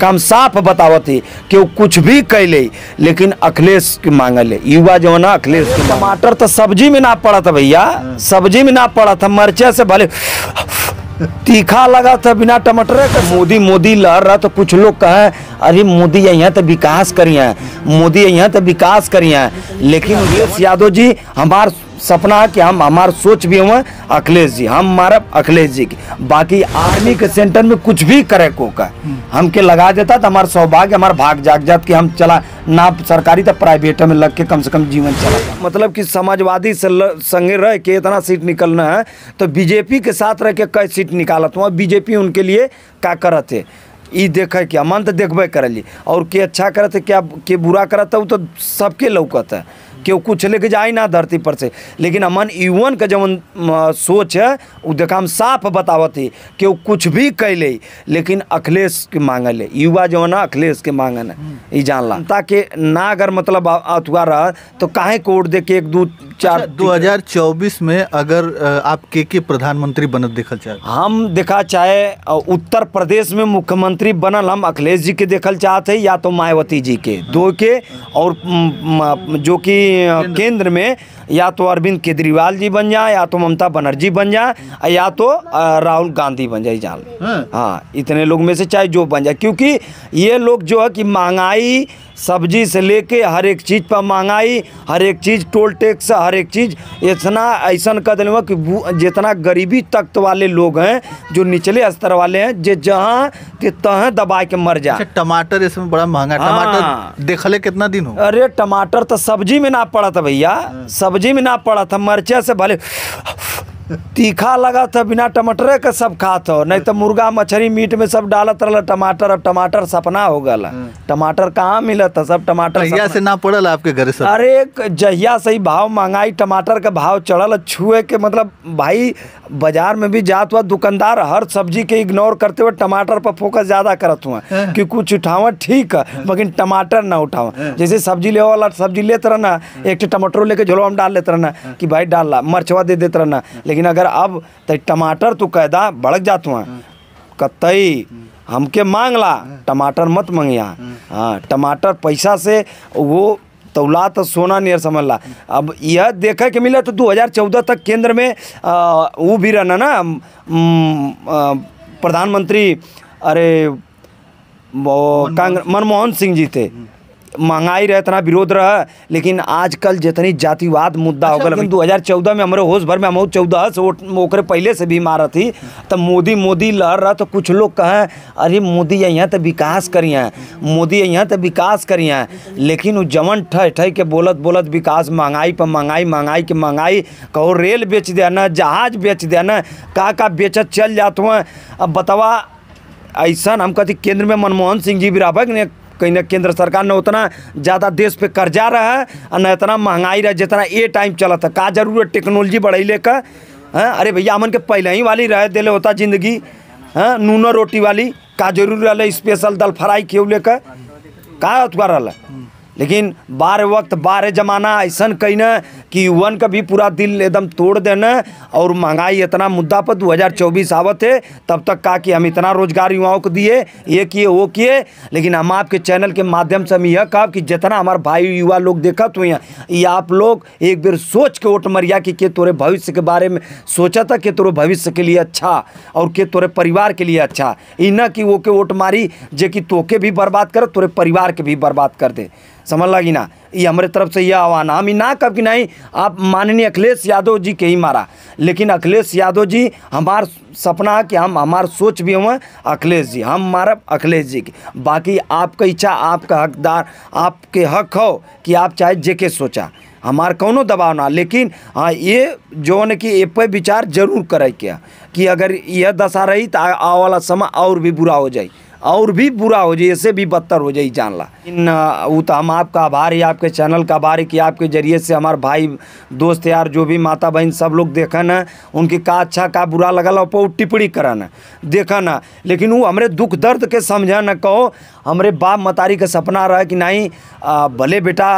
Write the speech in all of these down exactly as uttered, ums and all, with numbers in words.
काम साफ बतावती कि वो कुछ भी कैले लेकिन अखिलेश की मांगले युवा जो ना अखिलेश। टमाटर तो सब्जी में ना पड़ा था भैया, सब्जी में ना पड़ा था, मर्चा से भले तीखा लगा था बिना टमाटर का। मोदी मोदी लहर रहा तो कुछ लोग कहे अरे मोदी यहाँ तो विकास करिए, मोदी यहाँ तो विकास करिए, लेकिन अखिलेश यादव जी हमार सपना है कि हम हमार सोच भी हुए अखिलेश जी, हम हमारा अखिलेश जी की बाकी आर्मी के सेंटर में कुछ भी करे को का हमके लगा देता तो हमारा सौभाग्य, हमारा भाग जाग जात कि हम चला ना सरकारी तो प्राइवेट में लग के कम से कम जीवन चला। मतलब कि समाजवादी से संगे रह के इतना सीट निकलना है तो बीजेपी के साथ रह के कई सीट निकालत हुआ, बीजेपी उनके लिए का करत है ई देखे कि मन तो देखबे करली और के अच्छा करत है क्या के बुरा करत है वो तो सबके लौकत है क्यों कुछ लेके जाए ना धरती पर से। लेकिन हमन युवन का जवन सोच है वो देखा हम साफ बतावती कि वो कुछ भी कैले लेकिन अखिलेश के मांगल है, युवा जो ना अखिलेश के मांगन है ये जानला ताकि ना अगर मतलब अथुआ रहा तो काहे कोड दे के एक दो चार। दो हजार चौबीस में अगर आप के के प्रधानमंत्री बनत देखल चाहे हम देखा चाहे उत्तर प्रदेश में मुख्यमंत्री बनल हम अखिलेश जी के देखल चाहते या तो मायावती जी के दो के और जो कि केंद्र में या तो अरविंद केजरीवाल जी बन जाए या तो ममता बनर्जी बन जाए या तो राहुल गांधी बन जाए जान। हाँ इतने लोग में से चाहे जो बन जाए क्योंकि ये लोग जो है कि महंगाई सब्जी से लेके हर एक चीज़ पर महंगाई, हर एक चीज़ टोल टैक्स, हर एक चीज़ इतना ऐसा कदम हुआ कि जितना गरीबी तख्त वाले लोग हैं जो निचले स्तर वाले हैं जो जहाँ के तह दबा के मर जाए। टमाटर इसमें बड़ा महंगा, टमाटर देखले कितना दिन हो। अरे टमाटर तो सब्जी में ना पड़ा था भैया, सब्जी में ना पड़ा था, मर्चा से भले तीखा लगा था बिना टमाटर का सब खात हो, नहीं तो मुर्गा मछली मीट में सब डालत रहा टमाटर। अब टमाटर सपना हो गया, टमाटर कहाँ मिलत है, सब टमाटर जहिया से ना पड़ल आपके घर से। अरे जहिया से ही भाव महंगाई टमाटर का भाव चढ़ल छुए के मतलब भाई बाजार में भी जात हुआ दुकानदार हर सब्जी के इग्नोर करते हुए टमाटर पर फोकस ज्यादा करत हुआ कि कुछ उठावा ठीक है लेकिन टमाटर ना उठावा। जैसे सब्जी ले वाला सब्जी लेते रहना एक टमाटरों लेके झोलो में डाल लेते रहना कि भाई डाल ला, मरचवा दे देते रहना, लेकिन अगर अब तो टमाटर तो कैदा भड़क जात हुआ कतई हमके मांगला टमाटर मत मंगिया। हाँ टमाटर पैसा से वो तौला तो सोना नहीं समझ ला। अब यह देखा कि मिला तो दो हज़ार चौदह तक केंद्र में आ, वो भी रहना ना प्रधानमंत्री अरे कांग्रेस मनमोहन सिंह जी थे, महंगाई रहे इतना विरोध रहा, लेकिन आजकल जितनी जातिवाद मुद्दा अच्छा, हो गया। लेकिन दो हज़ार चौदह में हमारे होश भर में हम चौदह से ओकरे पहले से भी मारा थी तब मोदी मोदी लहर रहा तो कुछ लोग कहे अरे मोदी यहाँ तो विकास करिए, मोदी यहाँ तो विकास करिए, लेकिन वो जवन ठह ठह के बोलत बोलत विकास महंगाई पर महंगाई महंगाई के महंगाई कहो रेल बेच देना, जहाज बेच देना, का का बेचत चल जाते हुए। अब बतावा ऐसा हम कहती केंद्र में मनमोहन सिंह जी भी रहा ने कहीं ना केंद्र सरकार ने उतना ज़्यादा देश पे कर्जा रहा है और न इतना महंगाई रहा जितना ये टाइम चला था। का जरूरत टेक्नोलॉजी बढ़ैले का हैं, अरे भैया हमन के पहले ही वाली रह दिले होता जिंदगी हैं नूनो रोटी वाली, का जरूर रहा स्पेशल दाल फ्राई खियौले का का अथवा रहा। लेकिन बारह वक्त बारह जमाना ऐसा कहीं ना कि युवन का भी पूरा दिल एकदम तोड़ देना और महंगाई इतना मुद्दा पर दो हज़ार चौबीस आवत है तब तक कहा कि हम इतना रोजगार युवाओं को दिए ये किए वो किए। लेकिन हम आपके चैनल के माध्यम से हम यह कहा कि जितना हमारे भाई युवा लोग देखत हुए हैं ये आप लोग एक बार सोच के वोट मरिया कि के तोरे भविष्य के बारे में सोचा था कि तोरे भविष्य के लिए अच्छा और के तोरे परिवार के लिए अच्छा, ये ना कि वो के वोट मारी जे कि तोके भी बर्बाद कर तोरे परिवार के भी बर्बाद कर दे। समझ लगी ना, ये हमारे तरफ से यह आह्वान हम ना कब कि नहीं आप माननीय अखिलेश यादव जी के ही मारा। लेकिन अखिलेश यादव जी हमार सपना है कि हम हमार सोच भी हुए अखिलेश जी, हम हमारा अखिलेश जी की बाकी आपका इच्छा आपका हकदार आपके हक हो कि आप चाहे जे के सोचा हमार कौनो दबाव ना। लेकिन हाँ ये जो न कि ए पर विचार जरूर करे क्या कि अगर यह दशा रही तो आ वाला समय और भी बुरा हो जाए और भी बुरा हो जाए इससे भी बदतर हो जाए जानला। इन वो तो हम आपका आभार है, आपके चैनल का आभार है कि आपके जरिए से हमारे भाई दोस्त यार जो भी माता बहन सब लोग देखन है उनके का अच्छा का बुरा लगल हो पर टिप्पणी करन देखन। लेकिन वो हमरे दुख दर्द के समझ न कहो, हमरे बाप मतारी का सपना रहा कि नहीं भले बेटा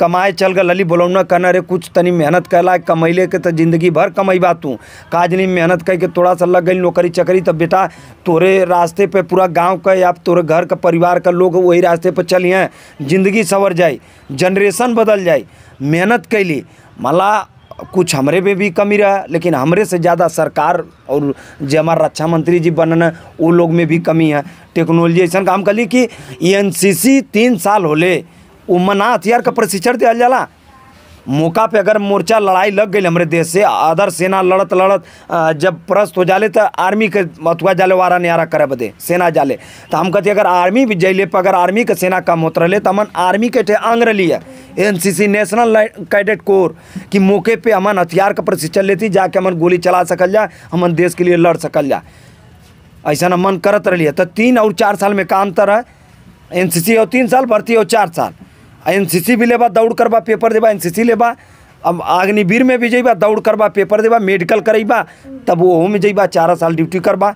कमाए चल गए लली बोलौना कहना रे कुछ तनी मेहनत कैला कमैले के तो जिंदगी भर कमैबा तू काज नहीं मेहनत करके थोड़ा सा लग गई नौकरी चकरी तब बेटा तोरे रास्ते पे पूरा गांव का या तोरे घर का परिवार का लोग वही रास्ते पर चलिए जिंदगी संवर जाए जनरेशन बदल जाए। मेहनत कैली मला कुछ हमरे में भी कमी रहा लेकिन हमरे से ज़्यादा सरकार और जो हमारा रक्षा मंत्री जी बनना वो लोग में भी कमी है। टेक्नोलॉजी ऐसा काम करी कि एन सी सी तीन साल होले वो मना हथियार का प्रशिक्षण दिया जाला। मौका पे अगर मोर्चा लड़ाई लग गई हमारे देश से अदर सेना लड़त लड़त जब प्रस्त हो जाले तो आर्मी के मतुआ जाले वारा न्यारा करे बदे सेना जाले तो हम कहते अगर आर्मी भी जैले पर अगर आर्मी का सेना कम होते रहे तो हमन आर्मी के ठे आंग लिया एनसीसी नेशनल कैडेट कोर कि मौके पे हमन हथियार का प्रशिक्षण लेती जाके हमन गोली चला सकल जा हमन देश के लिए लड़ सकल जा। ऐसा न मन करत रही तो तीन और चार साल में काम तर है एन सी सी और तीन साल भर्ती और चार साल एनसीसी भी लेबा दौड़ करबा पेपर देबा एनसीसी लेबा अब अग्निवीर में भी जइबा दौड़ करबा पेपर देबा मेडिकल करेबा तब ओहो में जइबा चार साल ड्यूटी करबा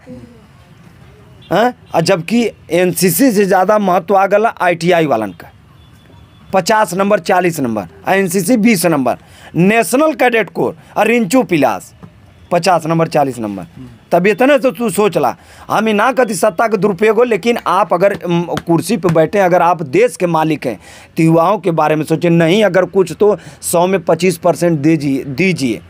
हाँ। जबकि एनसीसी से ज़्यादा महत्व आ गला आईटीआई वालन का पचास नंबर चालीस नंबर एनसीसी बीस नंबर नेशनल कैडेट कोर और रिंचू पिलास पचास नंबर चालीस नंबर तब इतने तो तू सोच ला हम ना कभी सत्ता का दुरुपयोग हो लेकिन आप अगर कुर्सी पर बैठे अगर आप देश के मालिक हैं तो युवाओं के बारे में सोचें नहीं अगर कुछ तो सौ में पच्चीस परसेंट दीजिए दीजिए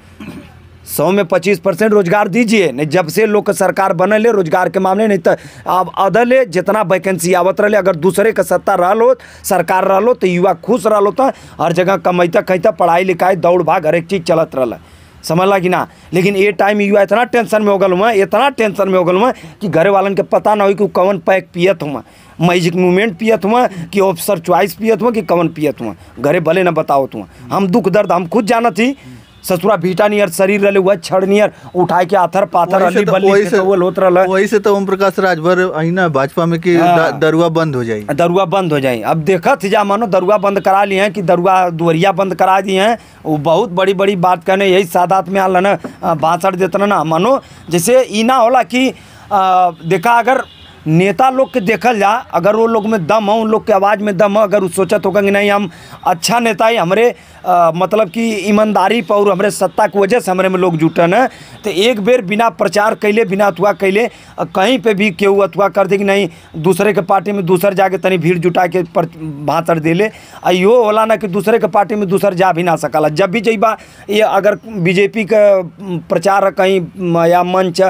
सौ में पच्चीस परसेंट रोजगार दीजिए। नहीं जब से लोग सरकार बनल है रोजगार के मामले नहीं तो आप अदल है जितना वैकेंसी आवत रहे अगर दूसरे का सत्ता रहो सरकार रहो तो युवा खुश रहो तो हर जगह कमैता खैता पढ़ाई लिखाई दौड़ भाग हर एक चीज़ चलत रहा समझला कि ना। लेकिन ये टाइम युवा इतना टेंशन में हो गल हुआ इतना टेंशन में हो गल हुआ कि घरे वालन के पता ना हो कि कौन पैक पियत हुआ मैजिक मूवमेंट पियत हुआ कि ऑफिसर चॉइस पियत हुआ कि कौन पियत हुआ घरे भले ना बताओ हुआ हम दुख दर्द हम खुद जाना थी ससुरा भीटा नियर शरीर रहे हुआ छड़ नियर उठाए के आथर पाथर अली बल्ली से वो लोत रहा वही से तो ओमप्रकाश राजभर आई ना भाजपा में कि दरुआ बंद हो जाए दरुआ बंद हो जाए। अब देखा थी जा मानो दरुआ बंद करा लिए हैं कि दरुआ दुवरिया बंद करा दिए हैं वो बहुत बड़ी बड़ी बात कहने यही सादात में आल ना भाषण देते ना मानो जैसे ई ना होला कि देखा अगर नेता लोग के देखल जा अगर वो लोग में दम हो उन लोग के आवाज़ में दम हो अगर वो सोचत होगा कि नहीं हम अच्छा नेता ही हमारे आ, मतलब कि ईमानदारी पर और हमारे सत्ता की वजह से हमारे में लोग जुटन है तो एक बेर बिना प्रचार कैले बिना अथवा कैले कहीं पे भी केहू अथवा कर दे कि नहीं दूसरे के पार्टी में दूसर जाके तनी भीड़ जुटा के भाषण दे ले यो होला ना कि दूसरे के पार्टी में दूसर जा भी ना सकला। जब भी जइबा ये अगर बीजेपी का प्रचार कहीं या मंच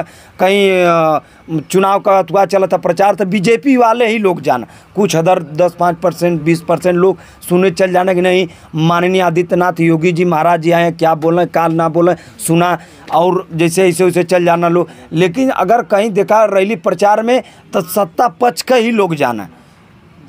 कहीं चुनाव का अथवा चलता प्रचार तो बीजेपी वाले ही लोग जाना कुछ अदर दस पाँच परसेंट बीस परसेंट लोग सुने चल जाना कि नहीं माननीय आदित्यनाथ योगी जी महाराज जी आए हैं क्या बोलें क्या ना बोलें सुना और जैसे ऐसे वैसे चल जाना लोग। लेकिन अगर कहीं देखा रैली प्रचार में तो सत्ता पक्ष का ही लोग जाना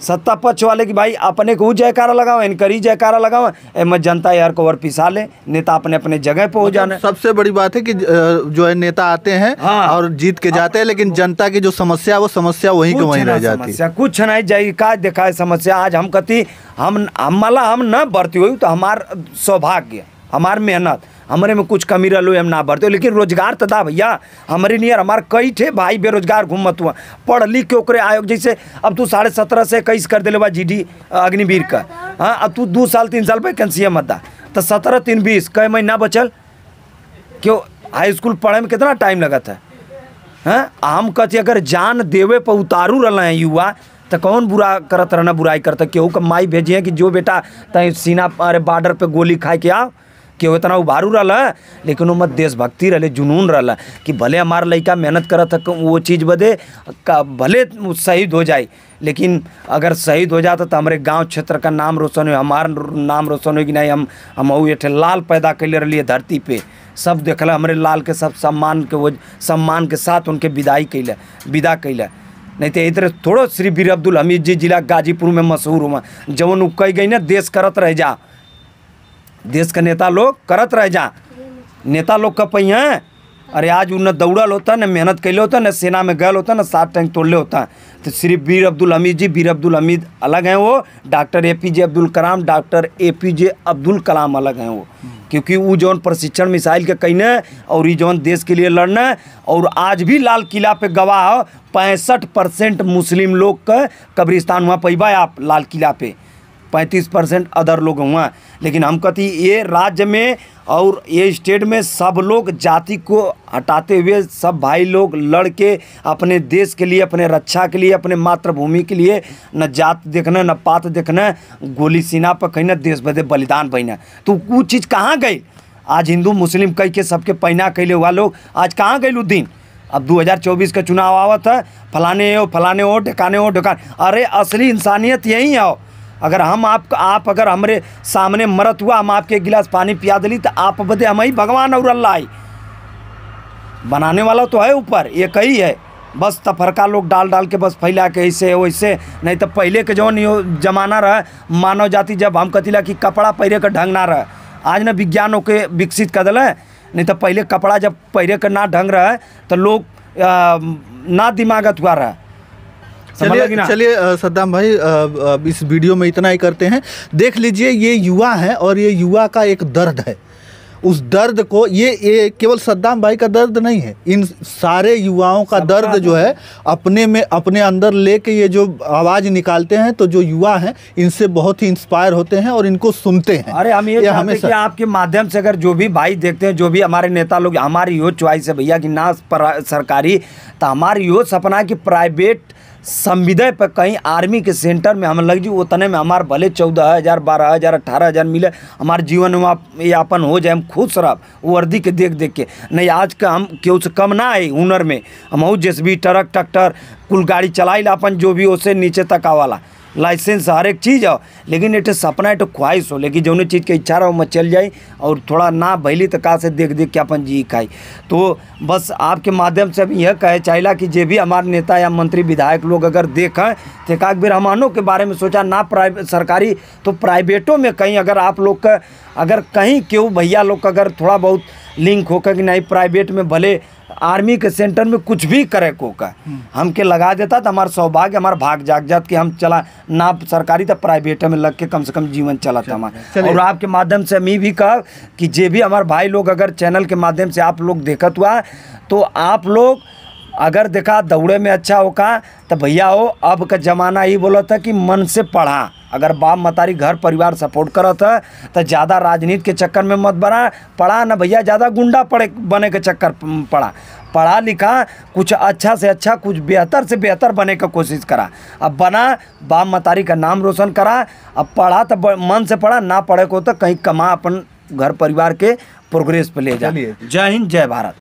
सत्ता पक्ष वाले कि भाई अपने को जयकारा लगाओ इनकर ही जयकारा लगाओ एम जनता यार को और पिसा ले नेता अपने अपने जगह पे हो जाना। सबसे बड़ी बात है कि जो है नेता आते हैं हाँ। और जीत के जाते हैं लेकिन जनता की जो समस्या वो समस्या वहीं के वहीं रह जाती है कुछ नहीं जाए का देखा है समस्या। आज हम कहती हम हमारा हम न बढ़ती हुई तो हमार सौभाग्य हमार मेहनत हमारे में कुछ कमी रहो हम ना भरते लेकिन रोजगार तो दा भैया हमारे नियर हमारे कई थे भाई बेरोजगार घूमत हुआ पढ़ लिख के ओकरे आयोग जैसे अब तू साढ़े सत्रह से इक्कीस कर दिले बा जी डी अग्निवीर का हाँ अब तू दो साल तीन साल वैकेंसी मत दा तो सत्रह तीन बीस कई महीना बचल क्यों हाई स्कूल पढ़े में कितना टाइम लगा था हाँ। हम कहते अगर जान देवे पर उतारू रहा है युवा तो कौन बुरा करत रहना बुराई करता केहू का माई भेजिए कि जो बेटा तय सीना अरे बॉर्डर पर गोली खाए के आओ क्यों इतना उभारू रहा लेकिन उनमें देशभक्ति रहे जुनून रहा कि भले हमारा लड़का मेहनत करत वो चीज़ बदे का भले शहीद हो जाए लेकिन अगर शहीद हो जाता तो हमारे गांव क्षेत्र का नाम रोशन हो हमार नाम रोशन हो कि नहीं हम हम ये लाल पैदा कर ले रही धरती पे सब देखल हमारे लाल के सब सम्मान के वो सम्मान के साथ उनके विदाई कैल विदा कैल नहीं तो इधर थोड़ो श्री बीर अब्दुल हमीद जी जिला गाजीपुर में मशहूर हुआ जवन कही गई ना देश करत रह जा देश का नेता लोग करत रह जा नेता लोग का पही हैं अरे आज उन्हें दौड़ल होता न मेहनत कैले होता न सेना में गए होता न सात टैंक तोड़ले होता तो श्री बीर अब्दुल हमीद जी बीर अब्दुल हमीद अलग हैं वो doctor A P J Abdul Kalam doctor A P J Abdul Kalam अलग हैं वो क्योंकि वो जौन प्रशिक्षण मिसाइल के कहीने और ये जौन देश के लिए लड़ना और आज भी लाल किला पे गवाह हो पैंसठ परसेंट मुस्लिम लोग का कब्रिस्तान हुआ पैबा आप लाल किला पे पैंतीस परसेंट अदर लोग हुआ, लेकिन हम कहती ये राज्य में और ये स्टेट में सब लोग जाति को हटाते हुए सब भाई लोग लड़ के अपने देश के लिए, अपने रक्षा के लिए, अपने मातृभूमि के लिए न जात देखना न पात देखना, गोली सीना पर कहना, देश बदे बलिदान बहना। तो वो चीज़ कहाँ गई? आज हिंदू मुस्लिम कह के सबके पैना कैले हुआ लोग आज कहाँ गए दिन? अब दो हज़ार चौबीस का चुनाव आवत है, फलाने हो फलाने हो ढकाने हो ढकाने। अरे असली इंसानियत यही आओ। अगर हम आप आप अगर हमरे सामने मरत हुआ, हम आपके गिलास पानी पिया दिली तो आप बदे हम ही भगवान और अल्लाह बनाने वाला तो है ऊपर, ये कही है। बस तफरका लोग डाल डाल के बस फैला के ऐसे वैसे, नहीं तो पहले के जौन यो जमाना रहे मानव जाति जब हम कतिला कि कपड़ा पहरे का ढंग ना रहे, आज ना विज्ञानों के विकसित कर दिल है, नहीं तो पहले कपड़ा जब पहरे का ना ढंग रहा है तो लोग ना दिमागत हुआ रहा। चलिए चलिए सद्दाम भाई अब इस वीडियो में इतना ही करते हैं। देख लीजिए ये युवा है और ये युवा का एक दर्द है, उस दर्द को ये ये केवल सद्दाम भाई का दर्द नहीं है, इन सारे युवाओं का दर्द जो है अपने में अपने अंदर लेके ये जो आवाज़ निकालते हैं, तो जो युवा हैं इनसे बहुत ही इंस्पायर होते हैं और इनको सुनते हैं। अरे हम ये हमें कि आपके माध्यम से अगर जो भी भाई देखते हैं, जो भी हमारे नेता लोग, हमारी यो चॉइस है भैया कि ना सरकारी तो हमारी यो सपना कि प्राइवेट संविदय पर कहीं आर्मी के सेंटर में हम लग जी, उतने में हमारे भले चौदह हज़ार बारह हज़ार अट्ठारह हज़ार मिले, हमारे जीवन यापन हो जाए, हम खुश रह वर्दी के देख देख के। नहीं आज का हम क्यों से कम ना आए हुनर में, हम जैसे भी ट्रक ट्रैक्टर कुल गाड़ी चलाई ला अपन, जो भी उससे नीचे तक आवाला लाइसेंस हर एक चीज़ हो, लेकिन एक सपना एक ख्वाहिश हो, लेकिन जो चीज़ के इच्छा रहा हो मैं चल जाए और थोड़ा ना भैली तो कहा से देख देख के अपन जी खाई। तो बस आपके माध्यम से हम यह कहे चाहिए कि जे भी हमारे नेता या मंत्री विधायक लोग अगर देखें तो एक बार हमनों के बारे में सोचा, ना प्राइवेट सरकारी तो प्राइवेटों में कहीं अगर आप लोग का अगर कहीं क्यों भैया लोग अगर थोड़ा बहुत लिंक होकर कि नहीं प्राइवेट में भले आर्मी के सेंटर में कुछ भी करे कोका हमके लगा देता तो हमारा सौभाग्य, हमारा भाग जाग जात कि हम चला ना सरकारी तो प्राइवेट में लग के कम से कम जीवन चलाता हमारा। और आपके माध्यम से हम ये भी कहा कि जे भी हमारे भाई लोग अगर चैनल के माध्यम से आप लोग देखत हुआ तो आप लोग अगर देखा दौड़े में अच्छा होगा तो भैया हो, अब का ज़माना ही बोला था कि मन से पढ़ा, अगर बाप मतारी घर परिवार सपोर्ट करा था तो ज़्यादा राजनीति के चक्कर में मत बना पढ़ा ना भैया, ज़्यादा गुंडा पड़े बने के चक्कर पड़ा, पढ़ा लिखा कुछ अच्छा से अच्छा कुछ बेहतर से बेहतर बने का कोशिश करा। अब बना बाप मतारी का नाम रोशन करा, अब पढ़ा तो मन से पढ़ा, ना पढ़े को तो कहीं कमा अपन घर परिवार के प्रोग्रेस पर ले जा। जय हिंद जय भारत।